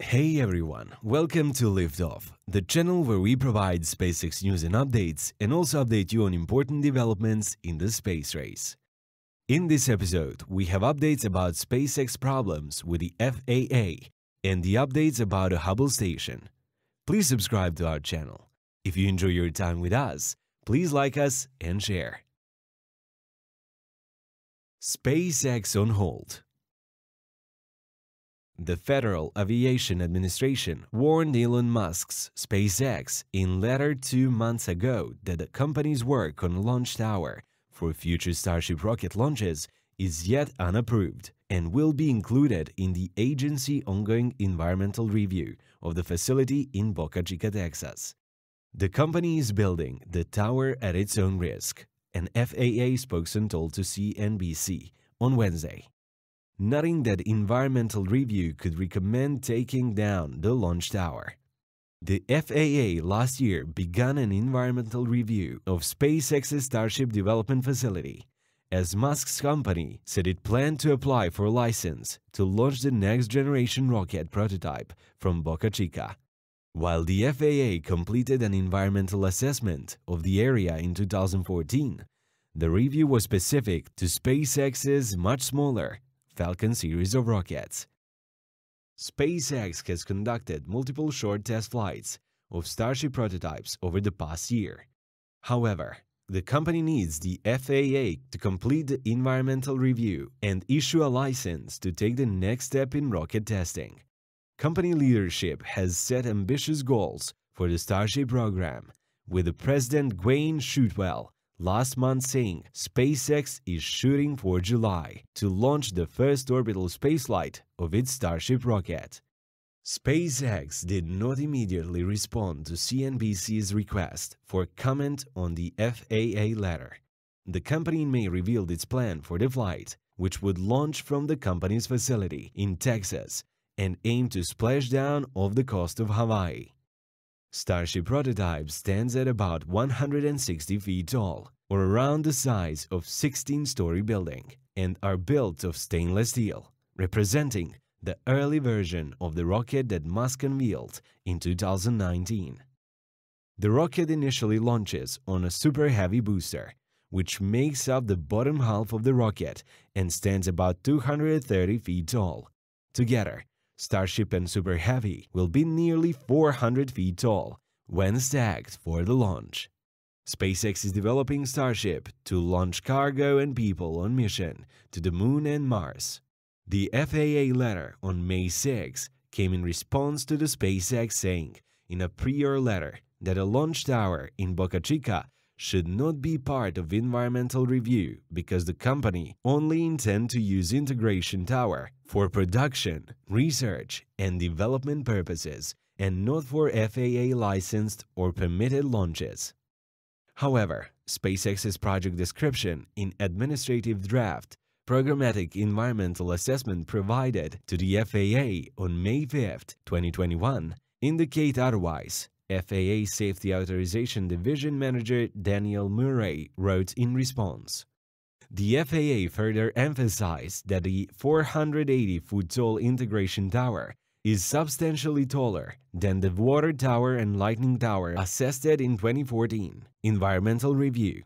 Hey everyone, welcome to Lift Off, the channel where we provide SpaceX news and updates and also update you on important developments in the space race. In this episode, we have updates about SpaceX problems with the FAA and the updates about a Hubble station. Please subscribe to our channel. If you enjoy your time with us, please like us and share. SpaceX on hold. The Federal Aviation Administration warned Elon Musk's SpaceX in a letter 2 months ago that the company's work on a launch tower for future Starship rocket launches is yet unapproved and will be included in the agency's ongoing environmental review of the facility in Boca Chica, Texas. The company is building the tower at its own risk, an FAA spokesman told to CNBC on Wednesday. Noting that environmental review could recommend taking down the launch tower. The FAA last year began an environmental review of SpaceX's Starship development facility, as Musk's company said it planned to apply for a license to launch the next-generation rocket prototype from Boca Chica. While the FAA completed an environmental assessment of the area in 2014, the review was specific to SpaceX's much smaller Falcon series of rockets. SpaceX has conducted multiple short test flights of Starship prototypes over the past year. However, the company needs the FAA to complete the environmental review and issue a license to take the next step in rocket testing. Company leadership has set ambitious goals for the Starship program, with the president Gwynne Shotwell last month saying SpaceX is shooting for July to launch the first orbital spaceflight of its Starship rocket. SpaceX did not immediately respond to CNBC's request for comment on the FAA letter. The company in May revealed its plan for the flight, which would launch from the company's facility in Texas and aim to splash down off the coast of Hawaii. Starship prototype stands at about 160 feet tall, or around the size of a 16-story building, and are built of stainless steel, representing the early version of the rocket that Musk unveiled in 2019. The rocket initially launches on a Super Heavy booster, which makes up the bottom half of the rocket and stands about 230 feet tall. Together, Starship and Super Heavy will be nearly 400 feet tall when stacked for the launch. SpaceX is developing Starship to launch cargo and people on mission to the Moon and Mars. The FAA letter on May 6 came in response to the SpaceX saying in a prior letter that a launch tower in Boca Chica should not be part of environmental review because the company only intends to use Integration Tower for production, research, and development purposes and not for FAA-licensed or permitted launches. However, SpaceX's project description in administrative draft programmatic environmental assessment provided to the FAA on May 5, 2021 indicate otherwise. FAA Safety Authorization Division Manager Daniel Murray wrote in response. The FAA further emphasized that the 480-foot-tall Integration Tower is substantially taller than the Water Tower and Lightning Tower assessed in 2014 environmental review.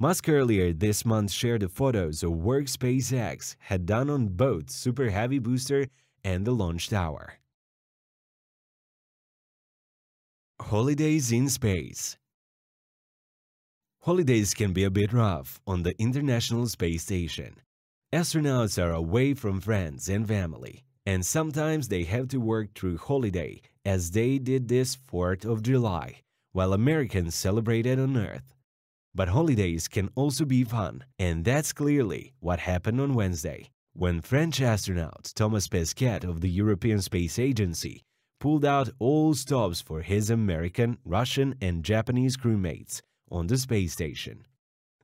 Musk earlier this month shared the photos of work SpaceX had done on both Super Heavy booster and the launch tower. Holidays in space. Holidays can be a bit rough on the International Space Station. Astronauts are away from friends and family, and sometimes they have to work through holiday, as they did this 4th of July, while Americans celebrated on Earth. But holidays can also be fun, and that's clearly what happened on Wednesday, when French astronaut Thomas Pesquet of the European Space Agency pulled out all stops for his American, Russian, and Japanese crewmates on the space station.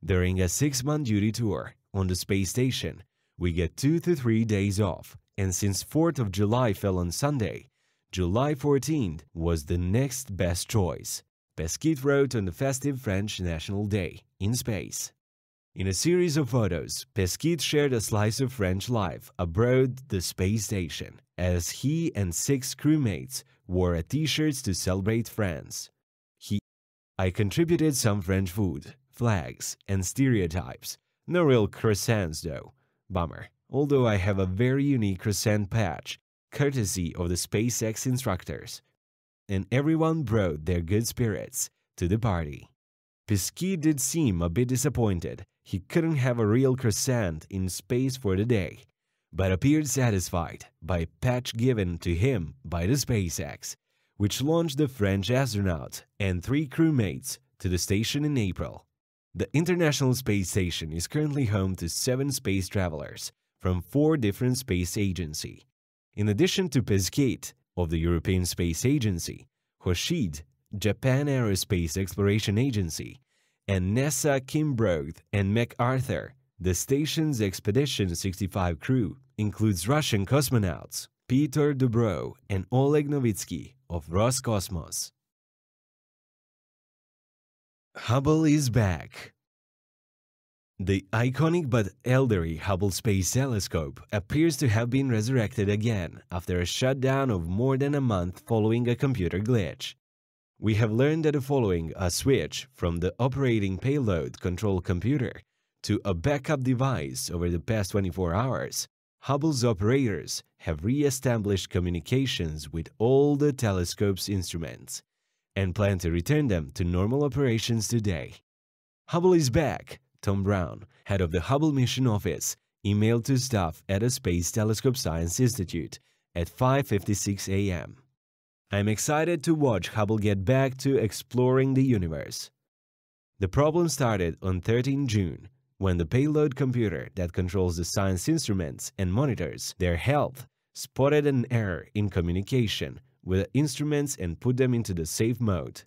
During a 6-month duty tour on the space station, we get 2 to 3 days off, and since 4th of July fell on Sunday, July 14th was the next best choice, Pesquet wrote on the festive French National Day in space. In a series of photos, Pesquet shared a slice of French life abroad the space station, as he and 6 crewmates wore a t-shirts to celebrate France. I contributed some French food, flags, and stereotypes. No real croissants though. Bummer. Although I have a very unique croissant patch, courtesy of the SpaceX instructors. And everyone brought their good spirits to the party. Pesquet did seem a bit disappointed. He couldn't have a real croissant in space for the day, but appeared satisfied by a patch given to him by the SpaceX, which launched the French astronaut and 3 crewmates to the station in April. The International Space Station is currently home to 7 space travelers from 4 different space agencies. In addition to Pesquet of the European Space Agency, Hoshide, Japan Aerospace Exploration Agency, and NASA Kimbrough and MacArthur, the station's Expedition 65 crew includes Russian cosmonauts Peter Dubrov and Oleg Novitsky of Roscosmos. Hubble is back. The iconic but elderly Hubble Space Telescope appears to have been resurrected again after a shutdown of more than a month following a computer glitch. We have learned that the following a switch from the operating payload control computer to a backup device over the past 24 hours, Hubble's operators have re-established communications with all the telescope's instruments and plan to return them to normal operations today. Hubble is back, Tom Brown, head of the Hubble Mission Office, emailed to staff at the Space Telescope Science Institute at 5:56 a.m. I'm excited to watch Hubble get back to exploring the universe. The problem started on 13 June, when the payload computer that controls the science instruments and monitors their health spotted an error in communication with the instruments and put them into the safe mode.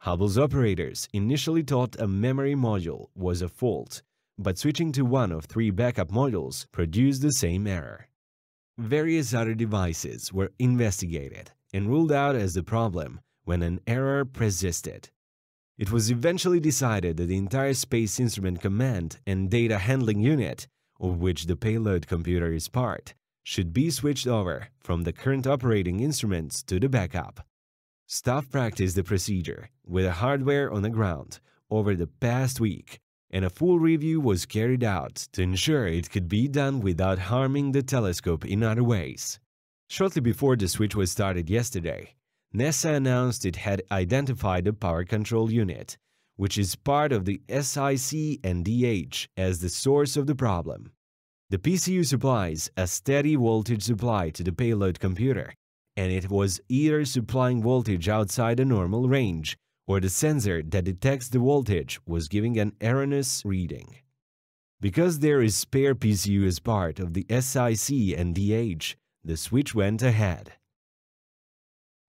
Hubble's operators initially thought a memory module was a fault, but switching to one of 3 backup modules produced the same error. Various other devices were investigated and ruled out as the problem when an error persisted. It was eventually decided that the entire Space Instrument Command and Data Handling Unit, of which the payload computer is part, should be switched over from the current operating instruments to the backup. Staff practiced the procedure with the hardware on the ground over the past week, and a full review was carried out to ensure it could be done without harming the telescope in other ways. Shortly before the switch was started yesterday, NASA announced it had identified the Power Control Unit, which is part of the SIC and DH, as the source of the problem. The PCU supplies a steady voltage supply to the payload computer, and it was either supplying voltage outside the normal range or the sensor that detects the voltage was giving an erroneous reading. Because there is spare PCU as part of the SIC and DH, the switch went ahead.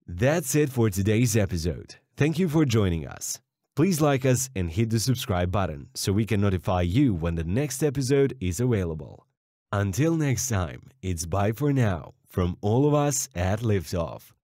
That's it for today's episode. Thank you for joining us. Please like us and hit the subscribe button so we can notify you when the next episode is available. Until next time, it's bye for now from all of us at Liftoff.